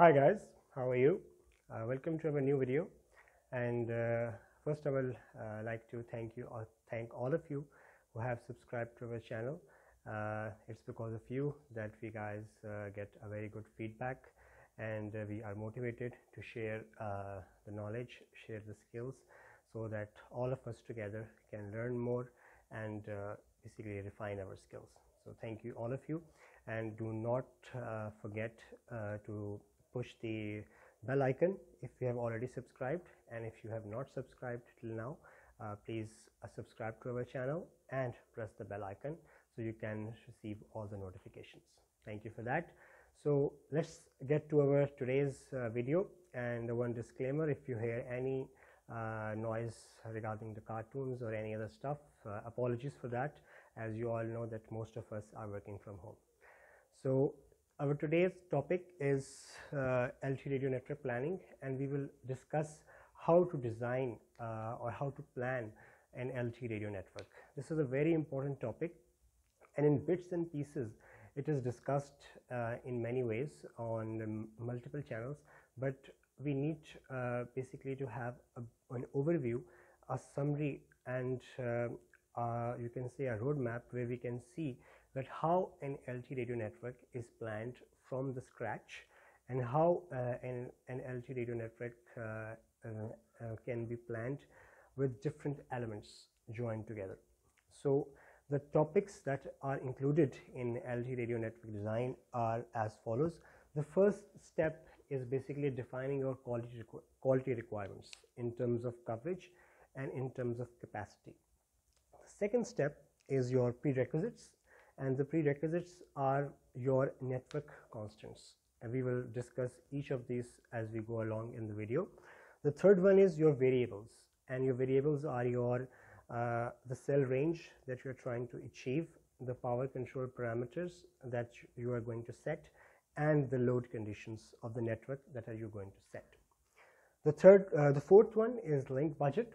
Hi guys, how are you? Welcome to our new video, and first I will like to thank all of you who have subscribed to our channel. It's because of you that we guys get a very good feedback, and we are motivated to share the knowledge, share the skills, so that all of us together can learn more and basically refine our skills. So thank you all of you, and do not forget to push the bell icon if you have already subscribed, and if you have not subscribed till now, please subscribe to our channel and press the bell icon so you can receive all the notifications. Thank you for that. So let's get to our today's video. And one disclaimer: if you hear any noise regarding the cartoons or any other stuff, apologies for that, as you all know that most of us are working from home. So our today's topic is LTE radio network planning, and we will discuss how to design or how to plan an LTE radio network. This is a very important topic, and in bits and pieces it is discussed in many ways on multiple channels, but we need basically to have an overview, a summary, and you can say a roadmap where we can see that how an LTE radio network is planned from the scratch, and how an LTE radio network can be planned with different elements joined together. So the topics that are included in LTE radio network design are as follows. The first step is basically defining our quality requirements in terms of coverage and in terms of capacity. The second step is your prerequisites, and the prerequisites are your network constants, and we will discuss each of these as we go along in the video. The third one is your variables, and your variables are your the cell range that you are trying to achieve, the power control parameters that you are going to set, and the load conditions of the network that are you going to set. The fourth one is link budget.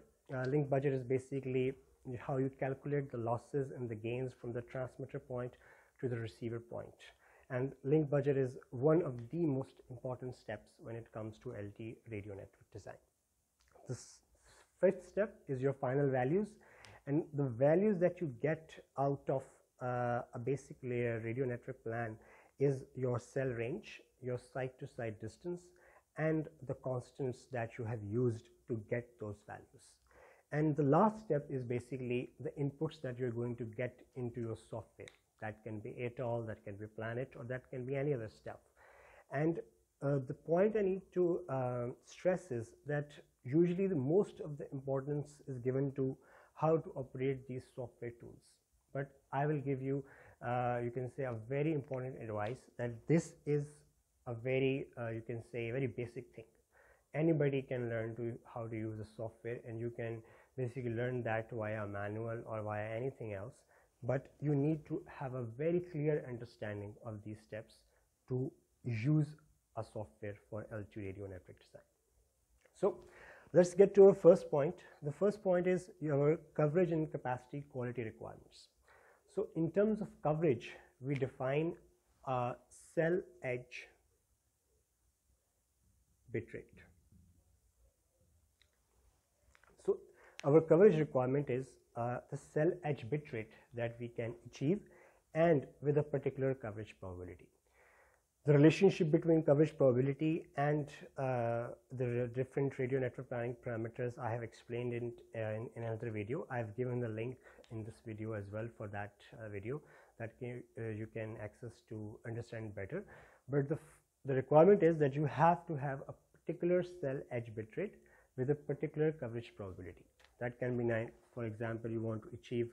Link budget is basically how you calculate the losses and the gains from the transmitter point to the receiver point. And link budget is one of the most important steps when it comes to LTE radio network design. The fifth step is your final values, and the values that you get out of a basically a radio network plan is your cell range, your site-to-site distance, and the constants that you have used to get those values. And the last step is basically the inputs that you're going to get into your software. That can be Atoll, that can be Planet, or that can be any other stuff. And the point I need to stress is that usually the most of the importance is given to how to operate these software tools. But I will give you you can say a very important advice, that this is a very you can say very basic thing. Anybody can learn to how to use the software, and you can basically learn that via a manual or via anything else, but you need to have a very clear understanding of these steps to use a software for LTE radio network design. So let's get to our first point. The first point is your coverage and capacity quality requirements. So in terms of coverage, we define a cell edge bitrate. So our coverage requirement is the cell edge bitrate that we can achieve, and with a particular coverage probability. The relationship between coverage probability and the different radio network planning parameters I have explained in another video. I have given the link in this video as well for that video that you can access to understand better. But the requirement is that you have to have a particular cell edge bitrate with a particular coverage probability. That can be 9. For example, you want to achieve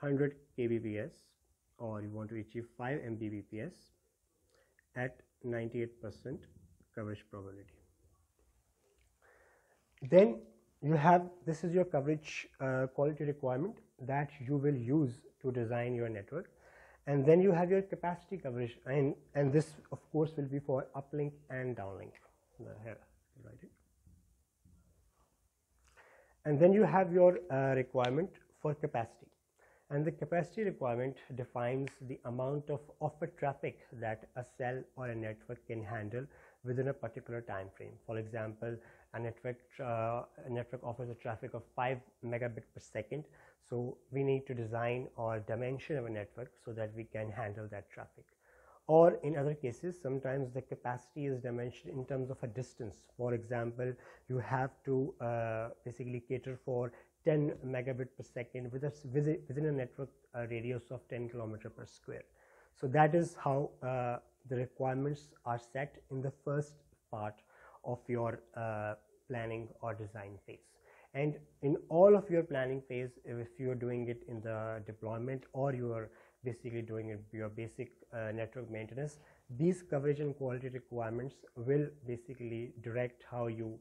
100 kbps, or you want to achieve 5 mbps. At 98% coverage probability. Then you have, this is your coverage quality requirement that you will use to design your network, and then you have your capacity coverage, and this of course will be for uplink and downlink. And then you have your requirement for capacity, And the capacity requirement defines the amount of offer traffic that a cell or a network can handle within a particular time frame. For example, a network offers a traffic of 5 megabit per second. So we need to design or dimension of a network so that we can handle that traffic. Or in other cases, sometimes the capacity is dimensioned in terms of a distance. For example, you have to basically cater for 10 megabit per second within a network radius of 10 kilometer per square. So that is how the requirements are set in the first part of your planning or design phase. And in all of your planning phase, if you are doing it in the deployment or you are basically doing it, your basic network maintenance, these coverage and quality requirements will basically direct how you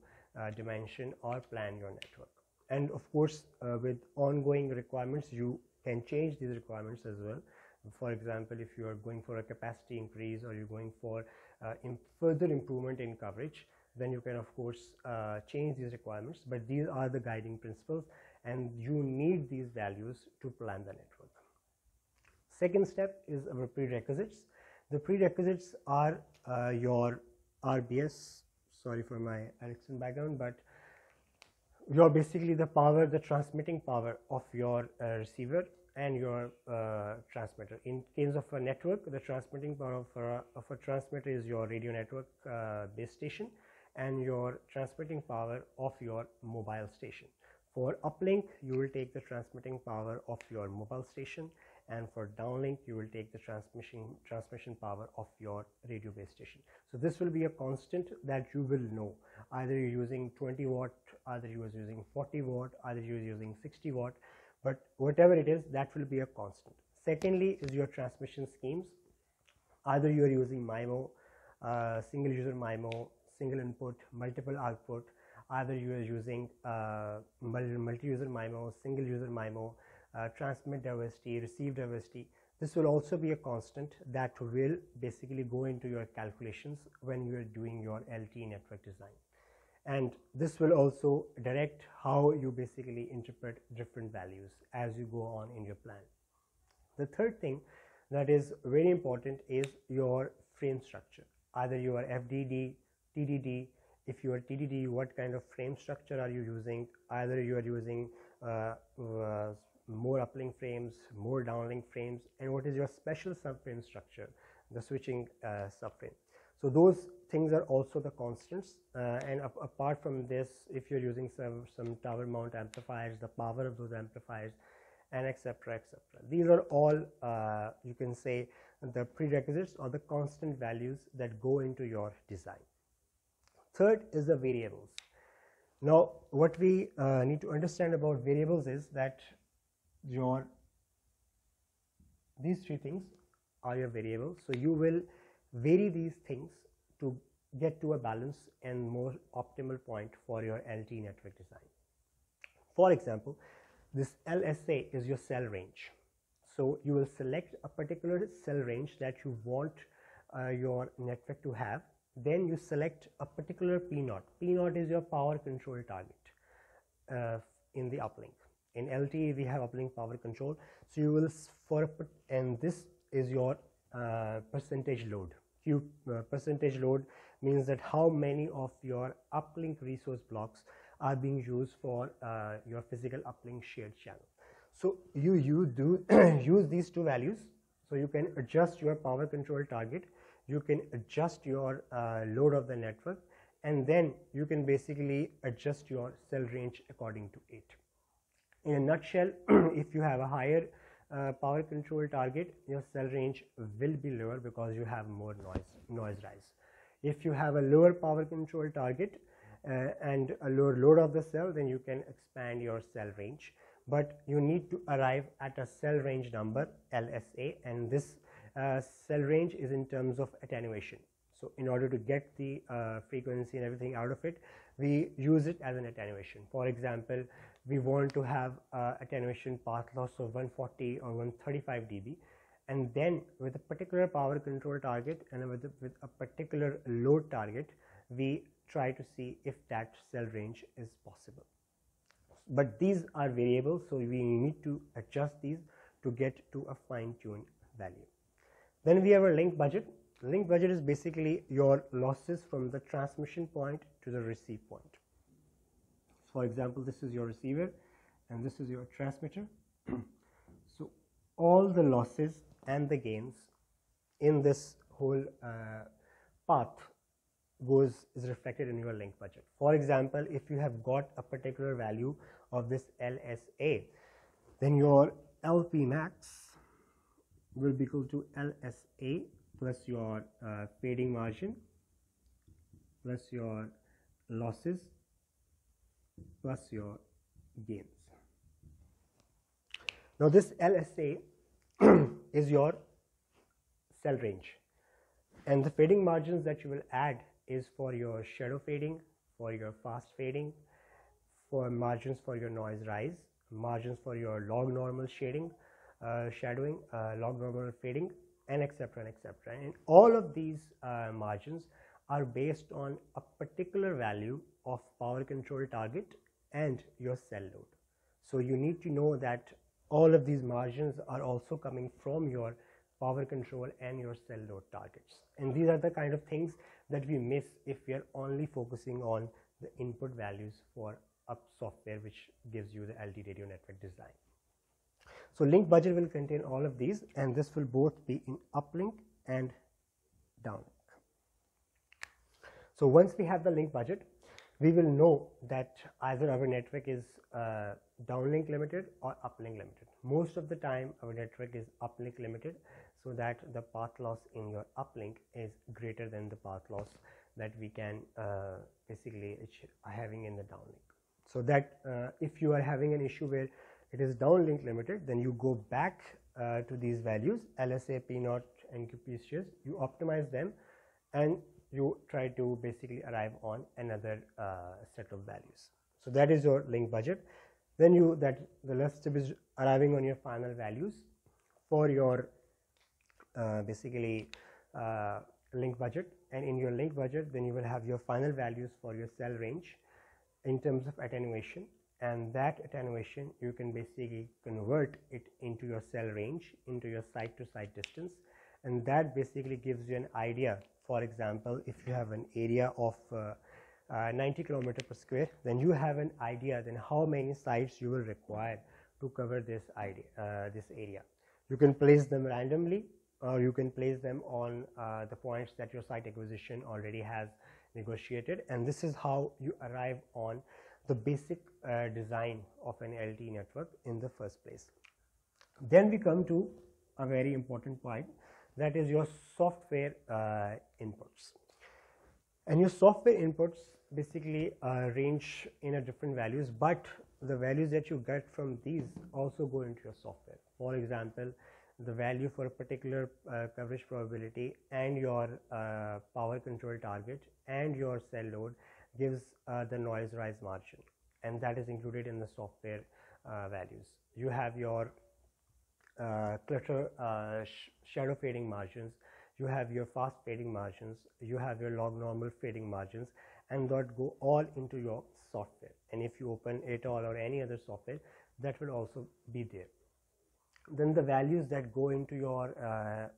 dimension or plan your network. And of course, with ongoing requirements, you can change these requirements as well. For example, if you are going for a capacity increase or you're going for further improvement in coverage, then you can of course change these requirements, but these are the guiding principles and you need these values to plan the network. Second step is our prerequisites. The prerequisites are your RBS, sorry for my Ericsson background, but you're basically the power, the transmitting power of your receiver and your transmitter. In case of a network, the transmitting power of a transmitter is your radio network base station and your transmitting power of your mobile station. For uplink, you will take the transmitting power of your mobile station, and for downlink, you will take the transmission power of your radio base station. So this will be a constant that you will know. Either you're using 20 watt, either you are using 40 watt, either you are using 60 watt. But whatever it is, that will be a constant. Secondly is your transmission schemes. Either you are using MIMO, single user MIMO, single input, multiple output. Either you are using multi-user MIMO, single user MIMO, transmit diversity, receive diversity. This will also be a constant that will basically go into your calculations when you are doing your LTE network design. And this will also direct how you basically interpret different values as you go on in your plan. The third thing that is very important is your frame structure. Either you are FDD, TDD. If you are TDD, what kind of frame structure are you using? Either you are using more uplink frames, more downlink frames, and what is your special subframe structure, the switching subframe. So those things are also the constants, and apart from this, if you're using some tower mount amplifiers, the power of those amplifiers, and etc., etc. These are all, you can say, the prerequisites or the constant values that go into your design. Third is the variables. Now, what we need to understand about variables is that these three things are your variables. So you will vary these things to get to a balance and more optimal point for your LTE network design. For example, this LSA is your cell range. So you will select a particular cell range that you want your network to have. Then you select a particular P0. P0 is your power control target in the uplink. In LTE, we have uplink power control. So you will, and this is your percentage load. Percentage load means that how many of your uplink resource blocks are being used for your physical uplink shared channel. So you do use these two values. So you can adjust your power control target, you can adjust your load of the network, and then you can basically adjust your cell range according to it. In a nutshell, if you have a higher power control target, your cell range will be lower because you have more noise rise. If you have a lower power control target and a lower load of the cell, then you can expand your cell range, but you need to arrive at a cell range number, LSA, and this cell range is in terms of attenuation. So in order to get the frequency and everything out of it, we use it as an attenuation. For example, we want to have attenuation path loss of 140 or 135 dB, and then with a particular power control target and with a particular load target, we try to see if that cell range is possible. But these are variables, so we need to adjust these to get to a fine-tuned value. Then we have a link budget. Link budget is basically your losses from the transmission point to the receive point. For example, this is your receiver and this is your transmitter. So all the losses and the gains in this whole path is reflected in your link budget. For example, if you have got a particular value of this LSA, then your LP max will be equal to LSA plus your fading margin plus your losses plus your gains. Now this LSA is your cell range, and the fading margins that you will add is for your shadow fading, for your fast fading, for margins for your noise rise, margins for your log normal shading, shadowing, log normal fading, and etc. and etc. And all of these margins are based on a particular value of power control target and your cell load. So you need to know that all of these margins are also coming from your power control and your cell load targets. And these are the kind of things that we miss if we are only focusing on the input values for a software which gives you the LTE radio network design. So link budget will contain all of these, and this will both be in uplink and downlink. So once we have the link budget, we will know that either our network is downlink limited or uplink limited. Most of the time our network is uplink limited, so that the path loss in your uplink is greater than the path loss that we can basically having in the downlink. So that if you are having an issue where it is downlink limited, then you go back to these values LSA, P0 and QPSCH, you optimize them and you try to basically arrive on another set of values. So that is your link budget. Then the last step is arriving on your final values for your link budget, and in your link budget then you will have your final values for your cell range in terms of attenuation, and that attenuation you can basically convert it into your cell range, into your site to site distance, and that basically gives you an idea. For example, if you have an area of 90 km/square, then you have an idea then how many sites you will require to cover this this area. You can place them randomly, or you can place them on the points that your site acquisition already has negotiated, and this is how you arrive on the basic design of an LTE network in the first place. Then we come to a very important point, that is your software inputs. And your software inputs basically range in a different values, but the values that you get from these also go into your software. For example, the value for a particular coverage probability and your power control target and your cell load gives the noise rise margin, and that is included in the software values. You have your clutter shadow fading margins, you have your fast fading margins, you have your log normal fading margins, and that go all into your software. And if you open Atoll or any other software, that will also be there. Then the values that go into your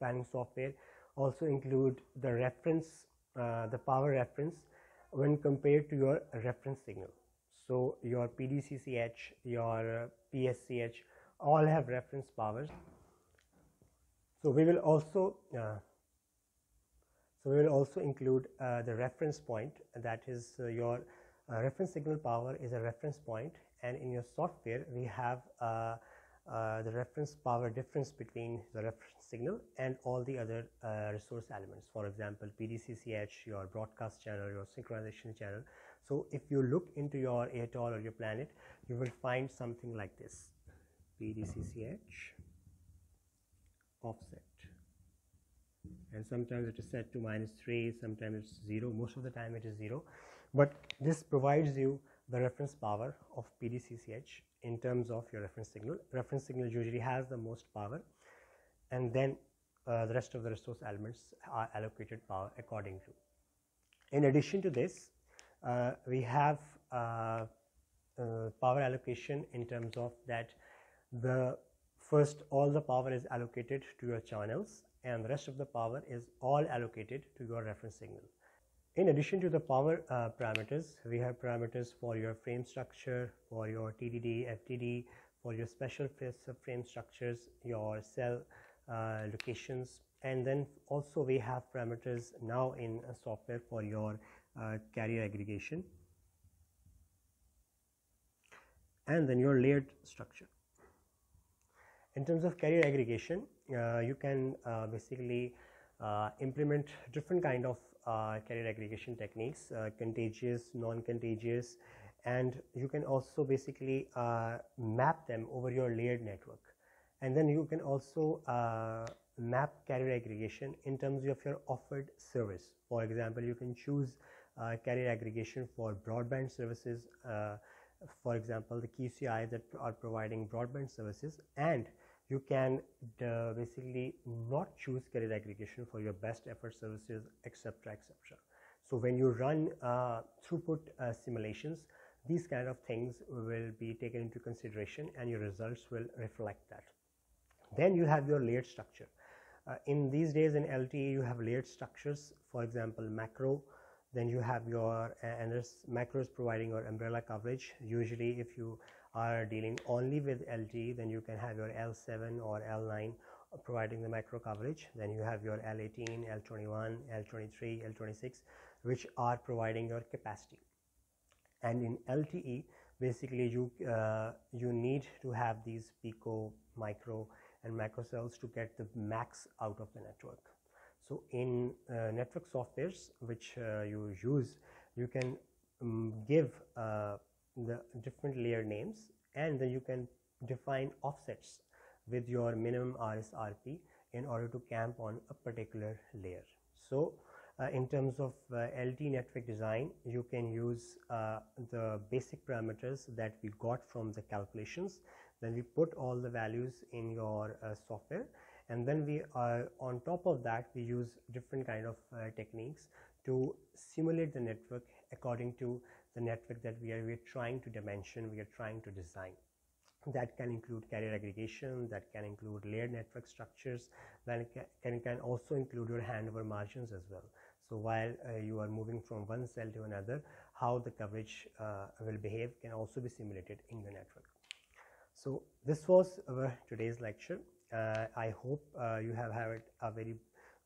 planning software also include the reference, the power reference when compared to your reference signal. So your PDCCH, your PSCH all have reference powers. So we will also include the reference point, that is your reference signal power is a reference point, and in your software we have the reference power difference between the reference signal and all the other resource elements. For example, PDCCH, your broadcast channel, your synchronization channel. So if you look into your Atoll or your Planet, you will find something like this: PDCCH offset, and sometimes it is set to -3, sometimes it's 0, most of the time it is 0, but this provides you the reference power of PDCCH in terms of your reference signal. Reference signal usually has the most power, and then the rest of the resource elements are allocated power according to. In addition to this, we have power allocation in terms of that the First, all the power is allocated to your channels and the rest of the power is all allocated to your reference signal. In addition to the power parameters, we have parameters for your frame structure, for your TDD, FDD, for your special frame structures, your cell locations, and then also we have parameters now in software for your carrier aggregation and then your layered structure. In terms of carrier aggregation, you can basically implement different kind of carrier aggregation techniques, contagious, non-contagious, and you can also basically map them over your layered network. And then you can also map carrier aggregation in terms of your offered service. For example, you can choose carrier aggregation for broadband services, for example, the QCI that are providing broadband services, and you can basically not choose carrier aggregation for your best effort services, etc., etc. So when you run throughput simulations, these kind of things will be taken into consideration and your results will reflect that. Then you have your layered structure. In these days in LTE, you have layered structures, for example, macro. Then you have your, and there's macros providing your umbrella coverage. Usually if you are dealing only with LTE, then you can have your L7 or L9 providing the macro coverage. Then you have your L18, L21, L23, L26, which are providing your capacity. And in LTE, basically you need to have these pico, micro and macro cells to get the max out of the network. So in network softwares which you use, you can give the different layer names, and then you can define offsets with your minimum RSRP in order to camp on a particular layer. So in terms of LTE network design, you can use the basic parameters that we got from the calculations. Then we put all the values in your software, and then we are on top of that we use different kind of techniques to simulate the network according to the network that we are trying to dimension, we are trying to design. That can include carrier aggregation, that can include layered network structures, then can also include your handover margins as well. So while you are moving from one cell to another, how the coverage will behave can also be simulated in the network. So this was our today's lecture. I hope you have had a very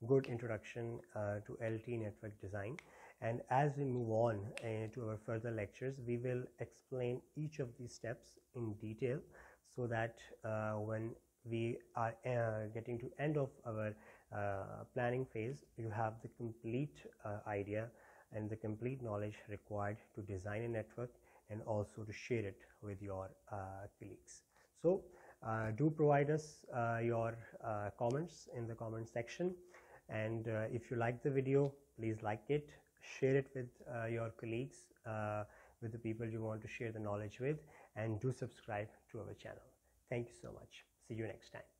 good introduction to LTE network design, and as we move on to our further lectures, we will explain each of these steps in detail, so that when we are getting to end of our planning phase, you have the complete idea and the complete knowledge required to design a network and also to share it with your colleagues. So do provide us your comments in the comment section, and if you like the video, please like it, share it with your colleagues, with the people you want to share the knowledge with, and do subscribe to our channel. Thank you so much. See you next time.